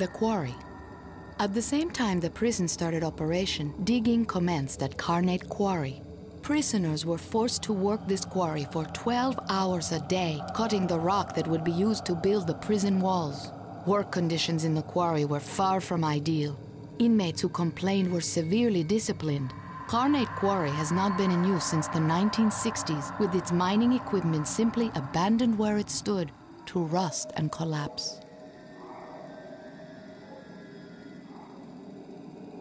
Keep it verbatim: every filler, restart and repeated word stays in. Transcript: The Quarry. At the same time the prison started operation, digging commenced at Carnate Quarry. Prisoners were forced to work this quarry for twelve hours a day, cutting the rock that would be used to build the prison walls. Work conditions in the quarry were far from ideal. Inmates who complained were severely disciplined. Carnate Quarry has not been in use since the nineteen sixties, with its mining equipment simply abandoned where it stood to rust and collapse.